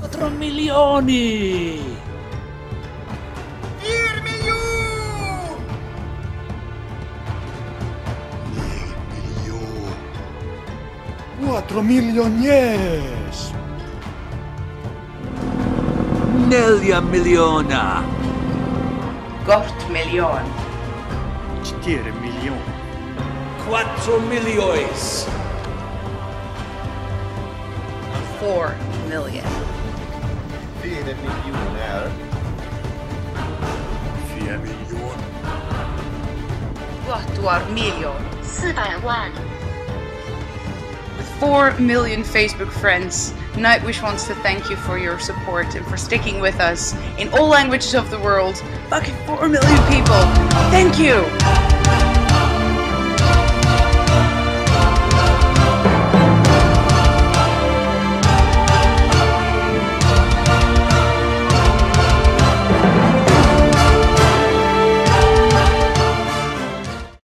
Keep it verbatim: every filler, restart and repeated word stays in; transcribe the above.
Quattro milioni! Hear me, you! Hear me, you! Quattro miliones! Nelia miliona! Gort milion! Čtyři milion! Quattro miliois! Four million. Vier miljoner. Vier miljoen. Quattuor miljoen. four hundred thousand. With four million Facebook friends, Nightwish wants to thank you for your support and for sticking with us in all languages of the world. Fucking four million people. Thank you.